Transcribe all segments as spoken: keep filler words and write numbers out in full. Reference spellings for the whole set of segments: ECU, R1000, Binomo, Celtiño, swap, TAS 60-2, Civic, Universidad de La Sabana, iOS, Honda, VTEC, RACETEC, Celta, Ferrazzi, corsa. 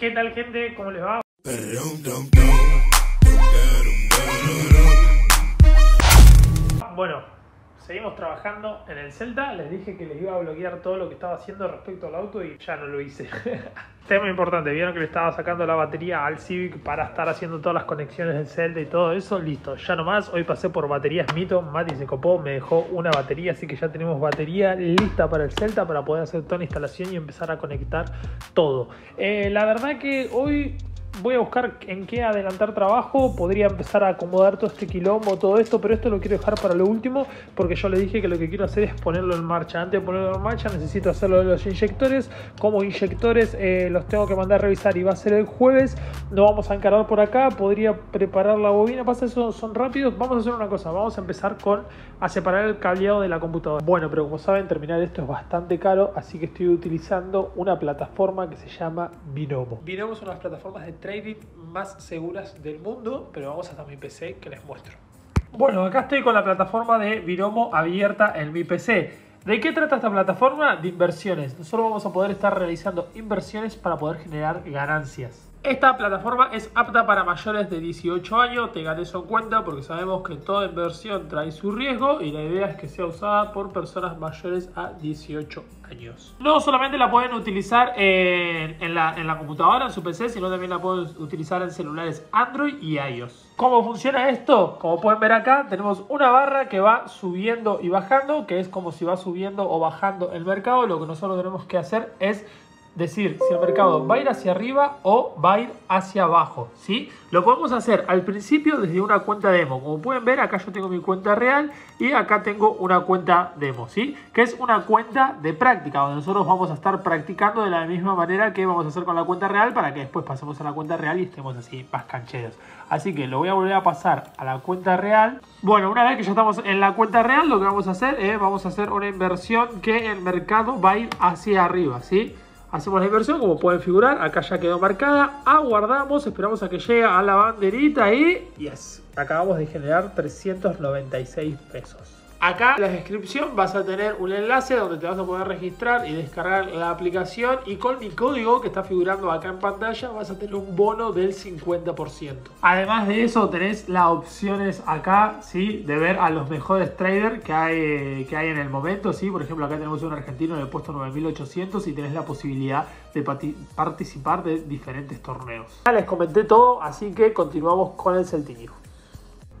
¿Qué tal, gente? ¿Cómo les va? Bueno, seguimos trabajando en el Celta. Les dije que les iba a bloquear todo lo que estaba haciendo respecto al auto y ya no lo hice. Tema importante, vieron que le estaba sacando la batería al Civic para estar haciendo todas las conexiones del Celta y todo eso. Listo, ya nomás. Hoy pasé por baterías Mito. Mati se copó, me dejó una batería, así que ya tenemos batería lista para el Celta para poder hacer toda la instalación y empezar a conectar todo. Eh, la verdad que hoy voy a buscar en qué adelantar trabajo. Podría empezar a acomodar todo este quilombo, todo esto, pero esto lo quiero dejar para lo último, porque yo le dije que lo que quiero hacer es ponerlo en marcha. Antes de ponerlo en marcha necesito hacerlo de los inyectores. Como inyectores eh, los tengo que mandar a revisar y va a ser el jueves. No vamos a encargar por acá. Podría preparar la bobina. Pasa eso, son rápidos. Vamos a hacer una cosa. Vamos a empezar con a separar el cableado de la computadora. Bueno, pero como saben, terminar esto es bastante caro, así que estoy utilizando una plataforma que se llama Binomo. Binomo es una de las plataformas de trading más seguras del mundo, pero vamos hasta mi P C que les muestro. Bueno, acá estoy con la plataforma de Binomo abierta en mi P C. ¿De qué trata esta plataforma? De inversiones. Nosotros vamos a poder estar realizando inversiones para poder generar ganancias. Esta plataforma es apta para mayores de dieciocho años, tengan eso en cuenta porque sabemos que toda inversión trae su riesgo y la idea es que sea usada por personas mayores a dieciocho años. No solamente la pueden utilizar en, en, la, en la computadora, en su P C, sino también la pueden utilizar en celulares Android y iOS. ¿Cómo funciona esto? Como pueden ver acá, tenemos una barra que va subiendo y bajando, que es como si va subiendo o bajando el mercado. Lo que nosotros tenemos que hacer es decir si el mercado va a ir hacia arriba o va a ir hacia abajo, ¿sí? Lo podemos hacer al principio desde una cuenta demo. Como pueden ver, acá yo tengo mi cuenta real y acá tengo una cuenta demo, ¿sí? Que es una cuenta de práctica, donde nosotros vamos a estar practicando de la misma manera que vamos a hacer con la cuenta real para que después pasemos a la cuenta real y estemos así más cancheros. Así que lo voy a volver a pasar a la cuenta real. Bueno, una vez que ya estamos en la cuenta real, lo que vamos a hacer es, vamos a hacer una inversión que el mercado va a ir hacia arriba, ¿sí? Hacemos la inversión, como pueden figurar, acá ya quedó marcada, aguardamos, esperamos a que llegue a la banderita y yes, acabamos de generar trescientos noventa y seis pesos. Acá en la descripción vas a tener un enlace donde te vas a poder registrar y descargar la aplicación, y con mi código que está figurando acá en pantalla vas a tener un bono del cincuenta por ciento. Además de eso tenés las opciones acá, ¿sí? De ver a los mejores traders que hay, que hay en el momento, ¿sí? Por ejemplo, acá tenemos un argentino en el puesto nueve mil ochocientos y tenés la posibilidad de participar de diferentes torneos. Ya les comenté todo, así que continuamos con el Celtinho.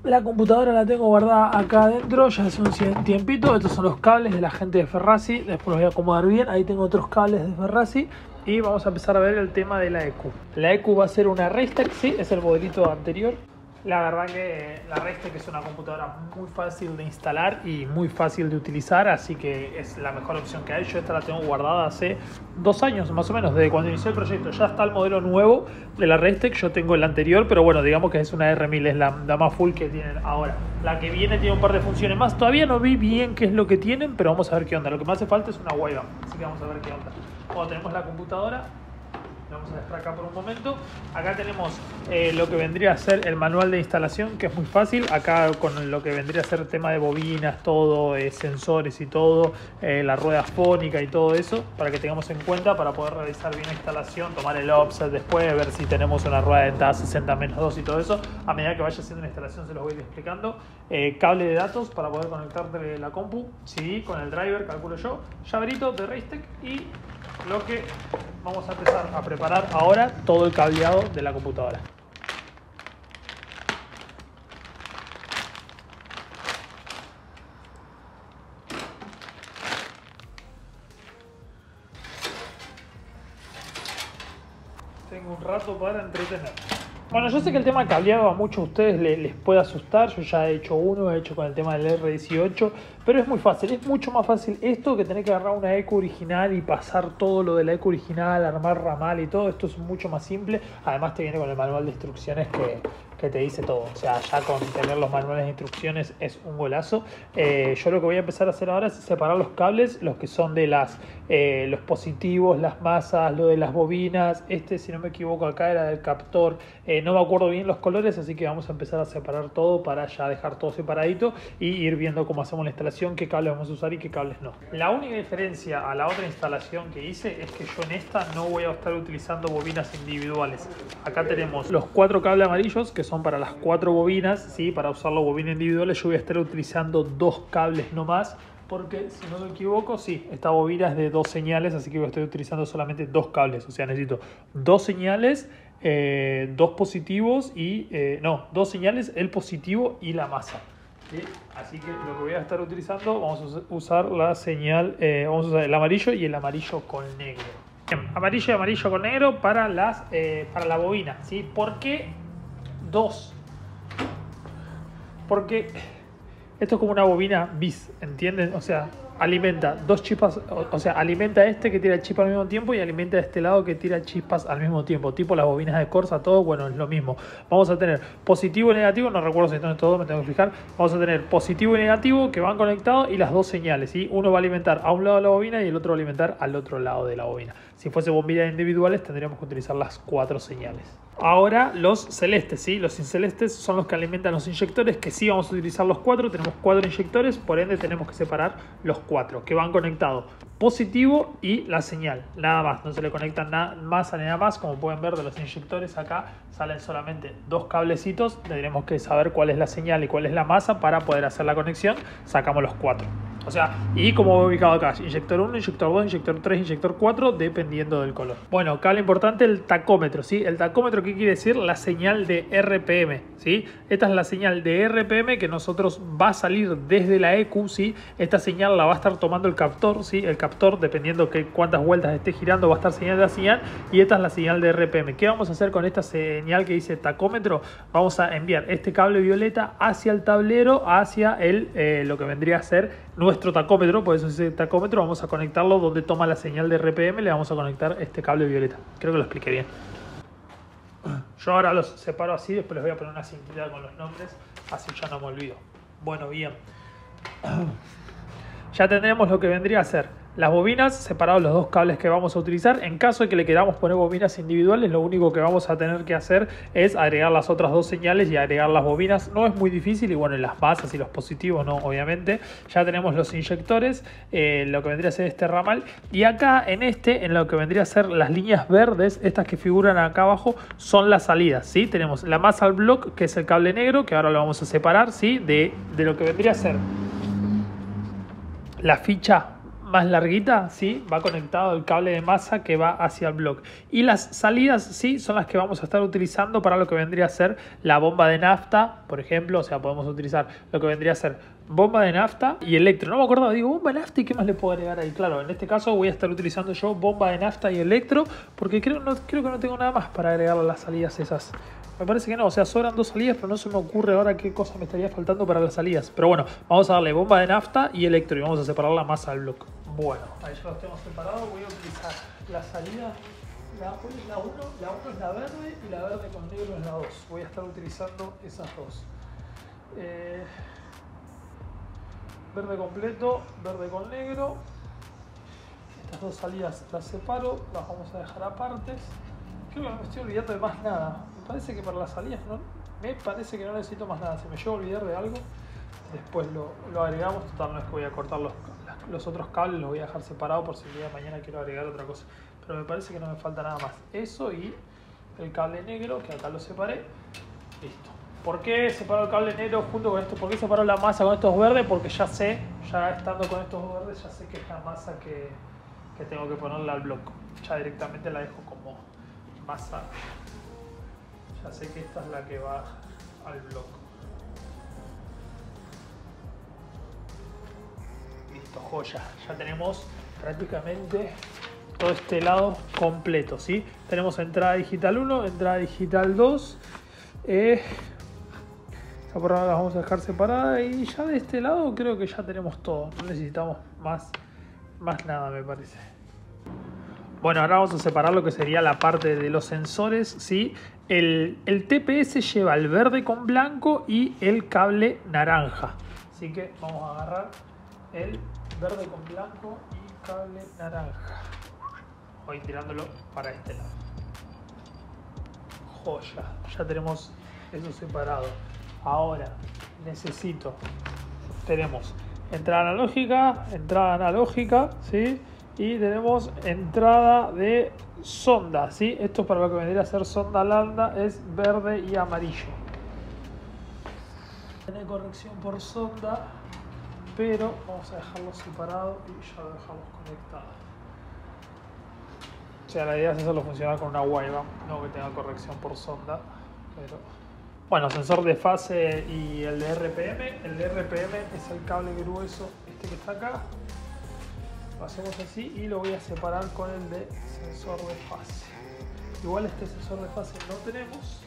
La computadora la tengo guardada acá adentro ya hace un tiempito. Estos son los cables de la gente de Ferrazzi. Después los voy a acomodar bien. Ahí tengo otros cables de Ferrazzi. Y vamos a empezar a ver el tema de la E C U. La E C U va a ser una RACETEC, sí, es el modelito anterior. La verdad que la RACETEC es una computadora muy fácil de instalar y muy fácil de utilizar. Así que es la mejor opción que hay. Yo esta la tengo guardada hace dos años más o menos, desde cuando inicié el proyecto. Ya está el modelo nuevo de la RACETEC, yo tengo el anterior, pero bueno, digamos que es una R mil, es la, la más full que tienen ahora. La que viene tiene un par de funciones más, todavía no vi bien qué es lo que tienen, pero vamos a ver qué onda. Lo que me hace falta es una webcam, así que vamos a ver qué onda. Cuando tenemos la computadora, la vamos a dejar acá por un momento. Acá tenemos eh, lo que vendría a ser el manual de instalación, que es muy fácil. Acá con lo que vendría a ser el tema de bobinas, todo, eh, sensores y todo, eh, la rueda fónica y todo eso, para que tengamos en cuenta para poder realizar bien la instalación, tomar el offset después, ver si tenemos una rueda de T A S sesenta menos dos y todo eso. A medida que vaya haciendo la instalación se los voy a ir explicando. Eh, cable de datos para poder conectarte la compu, sí, con el driver, calculo yo. Llaverito de RACETEC y lo que vamos a empezar a preparar ahora, todo el cableado de la computadora. Tengo un rato para entretener. Bueno, yo sé que el tema cableado a muchos de ustedes les, les puede asustar. Yo ya he hecho uno, he hecho con el tema del R dieciocho, pero es muy fácil. Es mucho más fácil esto que tener que agarrar una E C U original y pasar todo lo de la E C U original, armar ramal y todo. Esto es mucho más simple. Además te viene con el manual de instrucciones que, que te dice todo. O sea, ya con tener los manuales de instrucciones es un golazo. Eh, yo lo que voy a empezar a hacer ahora es separar los cables, los que son de las, eh, los positivos, las masas, lo de las bobinas. Este, si no me equivoco, acá era del captor. Eh, Eh, no me acuerdo bien los colores, así que vamos a empezar a separar todo para ya dejar todo separadito y ir viendo cómo hacemos la instalación, qué cables vamos a usar y qué cables no. La única diferencia a la otra instalación que hice es que yo en esta no voy a estar utilizando bobinas individuales. Acá tenemos los cuatro cables amarillos que son para las cuatro bobinas, ¿sí? Para usarlo bobinas individuales yo voy a estar utilizando dos cables nomás, porque si no me equivoco, sí, esta bobina es de dos señales, así que estoy utilizando solamente dos cables. O sea, necesito dos señales, eh, dos positivos y... Eh, no, dos señales, el positivo y la masa. ¿Sí? Así que lo que voy a estar utilizando, vamos a usar la señal, eh, vamos a usar el amarillo y el amarillo con negro. Bien, amarillo y amarillo con negro para, las, eh, para la bobina, ¿sí? ¿Por qué dos? Porque... esto es como una bobina bis, ¿entienden? O sea, alimenta dos chispas, o, o sea, alimenta este que tira chispas al mismo tiempo y alimenta este lado que tira chispas al mismo tiempo. Tipo las bobinas de Corsa, todo, bueno, es lo mismo. Vamos a tener positivo y negativo, no recuerdo si están todos, me tengo que fijar. Vamos a tener positivo y negativo que van conectados y las dos señales, ¿sí? Uno va a alimentar a un lado de la bobina y el otro va a alimentar al otro lado de la bobina. Si fuese bombillas individuales tendríamos que utilizar las cuatro señales. Ahora los celestes, ¿sí? Los incelestes son los que alimentan los inyectores, que sí vamos a utilizar los cuatro. Tenemos cuatro inyectores, por ende tenemos que separar los cuatro que van conectados. Positivo y la señal, nada más. No se le conectan nada más a nada más. Como pueden ver de los inyectores acá salen solamente dos cablecitos. Tendremos que saber cuál es la señal y cuál es la masa para poder hacer la conexión. Sacamos los cuatro. O sea, y como voy ubicado acá, inyector uno, inyector dos, inyector tres, inyector cuatro, dependiendo del color. Bueno, cable importante, el tacómetro, ¿sí? El tacómetro, ¿qué quiere decir? La señal de R P M, ¿sí? Esta es la señal de R P M que nosotros va a salir desde la E C U, ¿sí? Esta señal la va a estar tomando el captor, ¿sí? El captor, dependiendo que cuántas vueltas esté girando, va a estar señal de la señal. Y esta es la señal de R P M. ¿Qué vamos a hacer con esta señal que dice tacómetro? Vamos a enviar este cable violeta hacia el tablero, hacia el, eh, lo que vendría a ser nuestro nuestro tacómetro, por eso ese tacómetro vamos a conectarlo donde toma la señal de R P M, le vamos a conectar este cable violeta. Creo que lo expliqué bien. Yo ahora los separo así, después les voy a poner una cintita con los nombres, así ya no me olvido. Bueno, bien. Ya tendremos lo que vendría a ser las bobinas, separados los dos cables que vamos a utilizar. En caso de que le queramos poner bobinas individuales, lo único que vamos a tener que hacer es agregar las otras dos señales y agregar las bobinas. No es muy difícil, y bueno, en las masas y los positivos no, obviamente. Ya tenemos los inyectores, eh, lo que vendría a ser este ramal. Y acá en este, en lo que vendría a ser las líneas verdes, estas que figuran acá abajo, son las salidas, ¿sí? Tenemos la masa al block, que es el cable negro, que ahora lo vamos a separar, ¿sí? De, de lo que vendría a ser la ficha más larguita, ¿sí? Va conectado el cable de masa que va hacia el block. Y las salidas, ¿sí? Son las que vamos a estar utilizando para lo que vendría a ser la bomba de nafta, por ejemplo. O sea, podemos utilizar lo que vendría a ser bomba de nafta y electro. No me acuerdo, digo, bomba de nafta y qué más le puedo agregar ahí. Claro, en este caso voy a estar utilizando yo bomba de nafta y electro, porque creo, no, creo que no tengo nada más para agregar las salidas esas. Me parece que no, o sea, sobran dos salidas, pero no se me ocurre ahora qué cosa me estaría faltando para las salidas. Pero bueno, vamos a darle bomba de nafta y electro y vamos a separar la masa del bloque. Bueno, ahí ya los tenemos separados. Voy a utilizar la salida, la uno la la es la verde y la verde con negro es la dos. Voy a estar utilizando esas dos. Eh, verde completo, verde con negro. Estas dos salidas las separo, las vamos a dejar aparte. Creo que no me estoy olvidando de más nada. Me parece que para las salidas no, me parece que no necesito más nada. Si me llevo a olvidar de algo, después lo, lo agregamos. Total, no es que voy a cortar los, los otros cables, los voy a dejar separados por si el día de mañana quiero agregar otra cosa. Pero me parece que no me falta nada más. Eso y el cable negro, que acá lo separé. Listo. ¿Por qué separo el cable negro junto con esto? ¿Por qué separo la masa con estos verdes? Porque ya sé, ya estando con estos verdes, ya sé que es la masa que, que tengo que ponerla al bloque. Ya directamente la dejo como masa. Ya sé que esta es la que va al bloque. Listo, joya. Ya tenemos prácticamente todo este lado completo, ¿sí? Tenemos entrada digital uno, entrada digital dos. Eh, esta por ahora la vamos a dejar separada. Y ya de este lado creo que ya tenemos todo. No necesitamos más, más nada, me parece. Bueno, ahora vamos a separar lo que sería la parte de los sensores, ¿sí? El, el T P S lleva el verde con blanco y el cable naranja. Así que vamos a agarrar el verde con blanco y cable naranja. Voy tirándolo para este lado. joya, ya tenemos eso separado. Ahora necesito, tenemos entrada analógica, entrada analógica, ¿sí? Y tenemos entrada de sonda, ¿sí? Esto es para lo que vendría a ser sonda lambda, es verde y amarillo. Tiene corrección por sonda, pero vamos a dejarlo separado y ya lo dejamos conectado. O sea, la idea es hacerlo funcionar con una wideband, no que tenga corrección por sonda, pero... Bueno, sensor de fase y el de R P M. El de R P M es el cable grueso, este que está acá. Lo hacemos así y lo voy a separar con el de sensor de fase. Igual este sensor de fase no tenemos.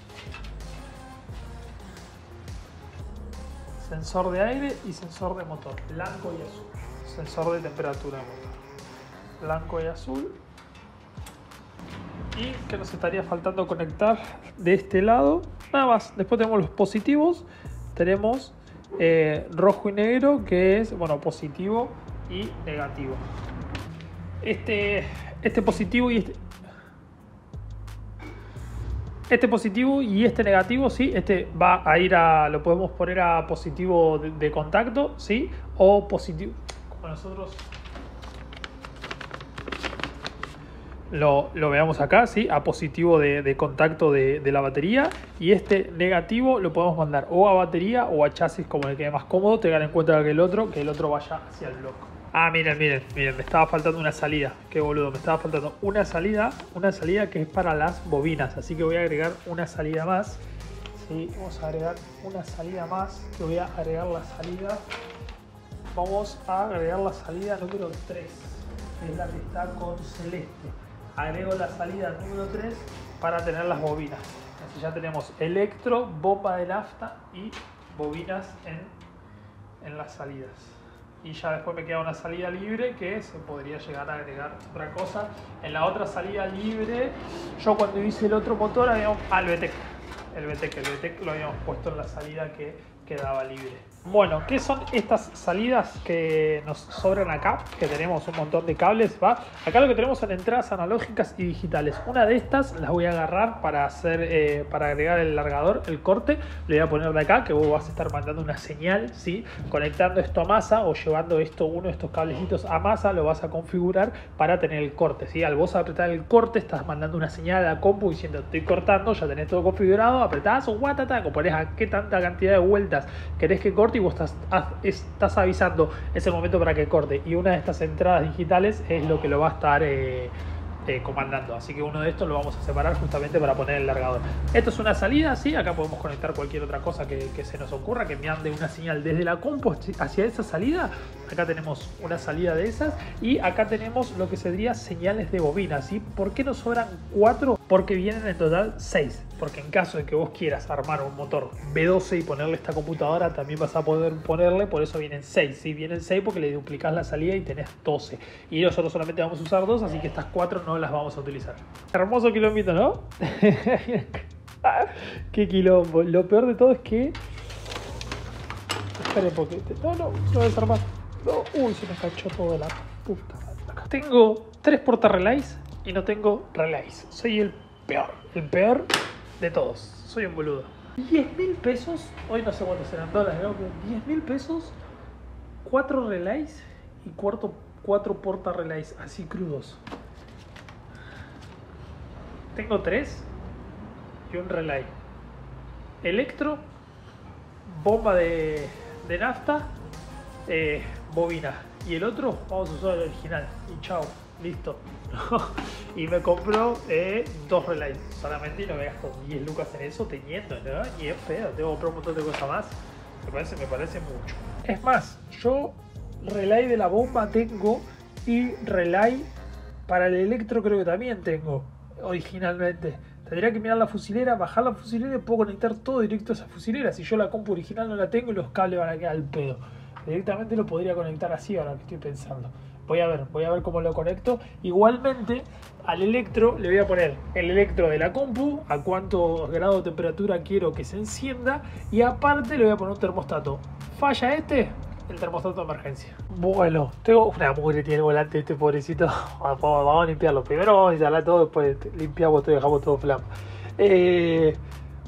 Sensor de aire y sensor de motor, blanco y azul. Sensor de temperatura de motor, blanco y azul. Y que nos estaría faltando conectar de este lado, nada más. Después tenemos los positivos, tenemos eh, rojo y negro, que es, bueno, positivo y negativo. Este, este positivo y este, este positivo y este negativo, sí, este va a ir a, lo podemos poner a positivo de, de contacto, sí, o positivo, como nosotros Lo, lo veamos acá, ¿sí? A positivo de, de contacto de, de la batería. Y este negativo lo podemos mandar o a batería o a chasis, como le quede más cómodo. Tengan en cuenta que el otro, que el otro vaya hacia el bloque. Ah, miren, miren, miren, me estaba faltando una salida. Qué boludo, me estaba faltando una salida, una salida que es para las bobinas. Así que voy a agregar una salida más. Sí, vamos a agregar una salida más. Yo voy a agregar la salida. Vamos a agregar la salida número tres. Es la que está con celeste. Agrego la salida número tres para tener las bobinas. Así ya tenemos electro, bomba de nafta y bobinas en, en las salidas. Y ya después me queda una salida libre que se podría llegar a agregar otra cosa. En la otra salida libre, yo cuando hice el otro motor, habíamos al VTEC. El VTEC, el VTEC lo habíamos puesto en la salida que quedaba libre. Bueno, ¿qué son estas salidas que nos sobran acá? Que tenemos un montón de cables, ¿va? Acá lo que tenemos son entradas analógicas y digitales. Una de estas las voy a agarrar para hacer, eh, para agregar el largador, el corte. Le voy a poner de acá, que vos vas a estar mandando una señal, ¿sí? Conectando esto a masa o llevando esto, uno de estos cablecitos a masa, lo vas a configurar para tener el corte, ¿sí? Al vos apretar el corte, estás mandando una señal a la compu diciendo, estoy cortando, ya tenés todo configurado. Apretás o guatata, componés a qué tanta cantidad de vueltas querés que corte y vos estás, estás avisando ese momento para que corte. Y una de estas entradas digitales es lo que lo va a estar eh, eh, comandando. Así que uno de estos lo vamos a separar justamente para poner el largador. Esto es una salida, ¿sí? Acá podemos conectar cualquier otra cosa que, que se nos ocurra, que me ande una señal desde la compu hacia esa salida. Acá tenemos una salida de esas y acá tenemos lo que sería señales de bobina, ¿sí? ¿Por qué nos sobran cuatro? Porque vienen en total seis. Porque en caso de que vos quieras armar un motor V doce y ponerle esta computadora, también vas a poder ponerle, por eso vienen seis. ¿Sí? Vienen seis porque le duplicás la salida y tenés doce. Y nosotros solamente vamos a usar dos, así que estas cuatro no las vamos a utilizar. Hermoso quilombito, ¿no? Qué quilombo. Lo peor de todo es que... Esperen porque... No, no, no desarmar. No. Uy, se me cachó todo de la puta. Acá. Tengo tres portarrelays y no tengo relays. Soy el peor. El peor... de todos, soy un boludo. diez mil pesos, hoy no sé cuántos serán dólares, ¿no? diez mil pesos, cuatro relays y cuatro porta relays, así crudos. Tengo tres y un relay. Electro, bomba de, de nafta, eh, bobina. Y el otro, vamos a usar el original. Y chao, listo. Y me compró eh, dos relays solamente y no me gasto diez lucas en eso teniendo, ¿no? Y es pedo, tengo que comprar un montón de cosas más. Me parece, me parece mucho. Es más, yo relay de la bomba tengo y relay para el electro creo que también tengo originalmente. Tendría que mirar la fusilera, bajar la fusilera y puedo conectar todo directo a esa fusilera. Si yo la compu original no la tengo y los cables van a quedar al pedo. Directamente lo podría conectar así ahora que estoy pensando. Voy a ver, voy a ver cómo lo conecto. Igualmente, al electro le voy a poner el electro de la compu, a cuántos grados de temperatura quiero que se encienda. Y aparte le voy a poner un termostato. ¿Falla este? El termostato de emergencia. Bueno, tengo una mugre tiene el volante este pobrecito. Vamos, vamos a limpiarlo. Primero vamos a instalar todo, después limpiamos todo y dejamos todo flama. eh,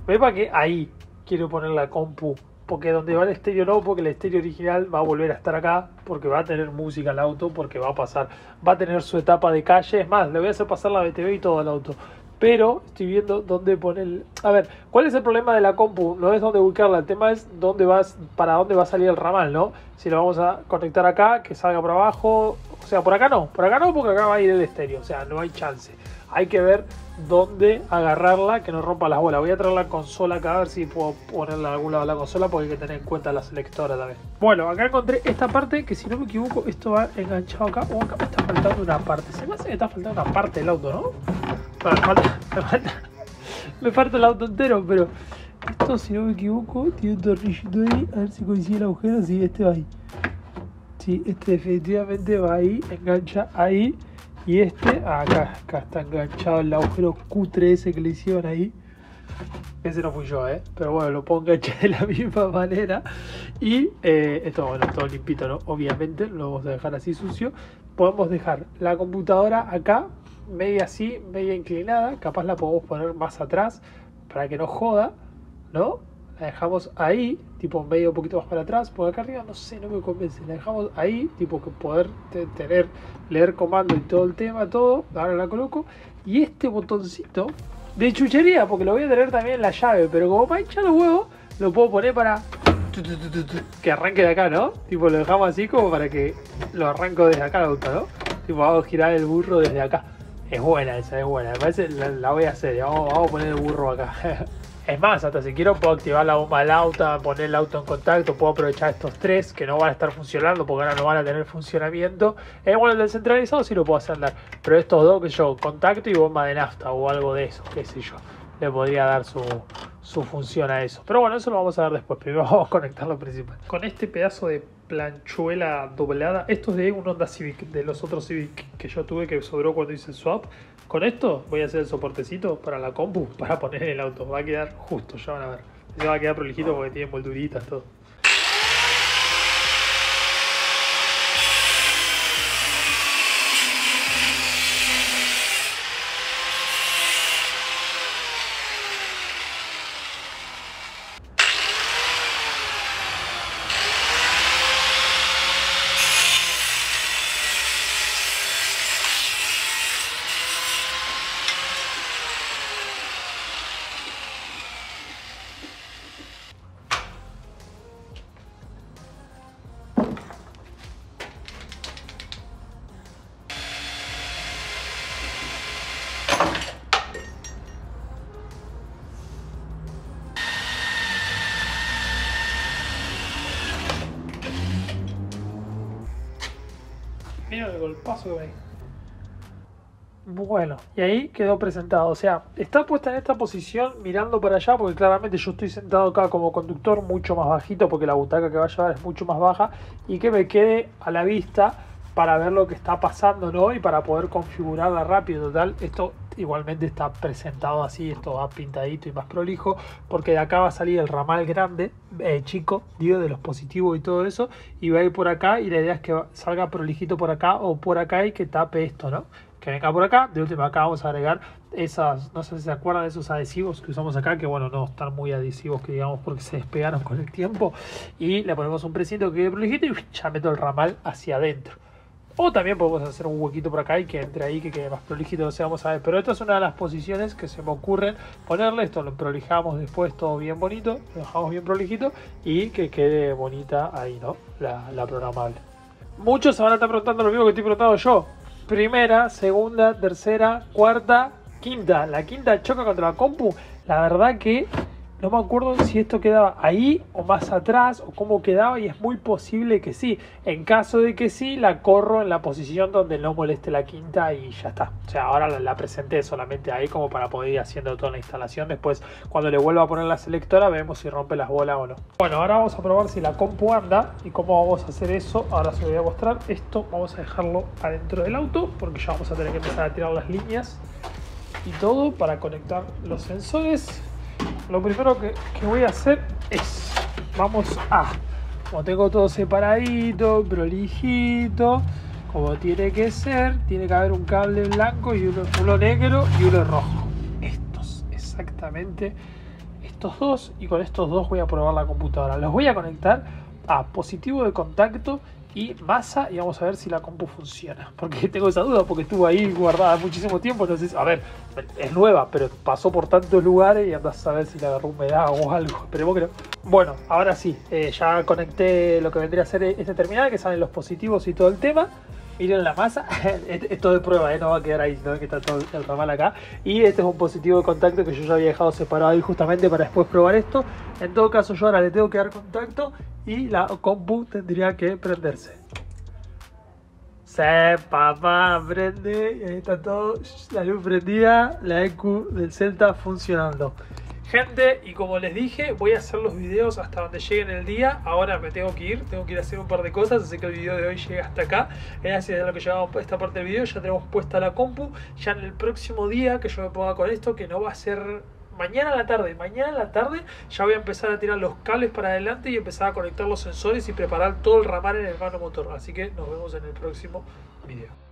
¿Ves para qué? Ahí quiero poner la compu, porque donde va el estéreo no, porque el estéreo original va a volver a estar acá, porque va a tener música el auto, porque va a pasar, va a tener su etapa de calle. Es más, le voy a hacer pasar la B T V y todo al auto. Pero estoy viendo dónde poner... A ver, ¿cuál es el problema de la compu? No es dónde ubicarla, el tema es dónde vas, para dónde va a salir el ramal, ¿no? Si lo vamos a conectar acá, que salga por abajo... O sea, por acá no, por acá no, porque acá va a ir el estéreo, o sea, no hay chance. Hay que ver dónde agarrarla, que no rompa las bolas. Voy a traer la consola acá, a ver si puedo ponerla a algún lado de la consola, porque hay que tener en cuenta la selectora también. Bueno, acá encontré esta parte, que si no me equivoco, esto va enganchado acá, o acá me está faltando una parte. Se me hace que está faltando una parte del auto, ¿no? Me falta, me falta, me falta el auto entero, pero esto, si no me equivoco, tiene un tornillito ahí, a ver si coincide el agujero. Sí, este va ahí. Sí, este definitivamente va ahí, engancha ahí, y este, acá, acá está enganchado el agujero Q tres que le hicieron ahí. Ese no fui yo, eh, pero bueno, lo pongo enganchar de la misma manera. Y eh, esto, bueno, todo limpito, ¿no? Obviamente, no lo vamos a dejar así sucio. Podemos dejar la computadora acá, media así, media inclinada, capaz la podemos poner más atrás para que no joda, ¿no? La dejamos ahí, tipo medio, un poquito más para atrás, porque acá arriba no sé, no me convence. La dejamos ahí, tipo que poder tener, leer comando y todo el tema, todo. Ahora la coloco. Y este botoncito de chuchería, porque lo voy a tener también en la llave, pero como para hinchar los huevos, lo puedo poner para que arranque de acá, ¿no? Tipo lo dejamos así como para que lo arranco desde acá, ¿no? Tipo hago girar el burro desde acá. Es buena esa, es buena. Me parece, la, la voy a hacer. Vamos, vamos a poner el burro acá. Es más, hasta si quiero puedo activar la bomba del auto, poner el auto en contacto. Puedo aprovechar estos tres que no van a estar funcionando porque ahora no van a tener funcionamiento. Es bueno, el descentralizado sí lo puedo hacer andar. Pero estos dos que yo, contacto y bomba de nafta o algo de eso, qué sé yo, le podría dar su, su función a eso. Pero bueno, eso lo vamos a ver después. Primero vamos a conectar lo principal. Con este pedazo de planchuela doblada, esto es de un Honda Civic, de los otros Civic que yo tuve que sobró cuando hice el swap. Con esto voy a hacer el soportecito para la compu, para poner en el auto. Va a quedar justo, ya van a ver. Se va a quedar prolijito porque tiene molduritas, todo. Mira el golpazo que hay. Bueno, y ahí quedó presentado. O sea, está puesta en esta posición mirando para allá, porque claramente yo estoy sentado acá como conductor, mucho más bajito, porque la butaca que va a llevar es mucho más baja, y que me quede a la vista para ver lo que está pasando, ¿no? Y para poder configurarla rápido. Total, esto igualmente está presentado así, esto va pintadito y más prolijo, porque de acá va a salir el ramal grande, eh, chico, digo, de los positivos y todo eso, y va a ir por acá, y la idea es que salga prolijito por acá o por acá y que tape esto, ¿no? Que venga por acá. De última, acá vamos a agregar esas, no sé si se acuerdan de esos adhesivos que usamos acá, que bueno, no están muy adhesivos, que digamos, porque se despegaron con el tiempo, y le ponemos un precinto que quede prolijito y ya meto el ramal hacia adentro. O también podemos hacer un huequito por acá y que entre ahí, que quede más prolijito, o sea, vamos a ver. Pero esta es una de las posiciones que se me ocurren ponerle. Esto lo prolijamos después, todo bien bonito, lo dejamos bien prolijito y que quede bonita ahí, ¿no? La, la programable. Muchos ahora están preguntando lo mismo que estoy preguntando yo. Primera, segunda, tercera, cuarta, quinta. La quinta choca contra la compu. La verdad que... no me acuerdo si esto quedaba ahí o más atrás o cómo quedaba, y es muy posible que sí. En caso de que sí, la corro en la posición donde no moleste la quinta y ya está. O sea, ahora la, la presenté solamente ahí como para poder ir haciendo toda la instalación. Después, cuando le vuelva a poner la selectora, vemos si rompe las bolas o no. Bueno, ahora vamos a probar si la compu anda y cómo vamos a hacer eso. Ahora se lo voy a mostrar. Esto vamos a dejarlo adentro del auto porque ya vamos a tener que empezar a tirar las líneas y todo para conectar los sensores. Lo primero que, que voy a hacer es, vamos a, como tengo todo separadito, prolijito, como tiene que ser, tiene que haber un cable blanco y uno, uno negro y uno rojo. Estos, es exactamente estos dos, y con estos dos voy a probar la computadora. Los voy a conectar a positivo de contacto y masa, y vamos a ver si la compu funciona, porque tengo esa duda, porque estuvo ahí guardada muchísimo tiempo. Entonces, a ver, es nueva, pero pasó por tantos lugares y andás a ver si la agarró humedad o algo, esperemos que no. Bueno, ahora sí, eh, ya conecté lo que vendría a ser este terminal, que salen los positivos y todo el tema. Miren la masa, esto de prueba, ¿eh? No va a quedar ahí, ¿no? Que está todo el ramal acá. Y este es un positivo de contacto que yo ya había dejado separado ahí justamente para después probar esto. En todo caso, yo ahora le tengo que dar contacto y la compu tendría que prenderse. Se, papá, prende. Y ahí está todo, la luz prendida, la E C U del Celta funcionando. Gente, y como les dije, voy a hacer los videos hasta donde lleguen el día. Ahora me tengo que ir, tengo que ir a hacer un par de cosas, así que el video de hoy llega hasta acá. Gracias a lo que llevamos esta parte del video, ya tenemos puesta la compu. Ya en el próximo día que yo me ponga con esto, que no va a ser... Mañana a la tarde, mañana a la tarde ya voy a empezar a tirar los cables para adelante y empezar a conectar los sensores y preparar todo el ramal en el mano motor. Así que nos vemos en el próximo video.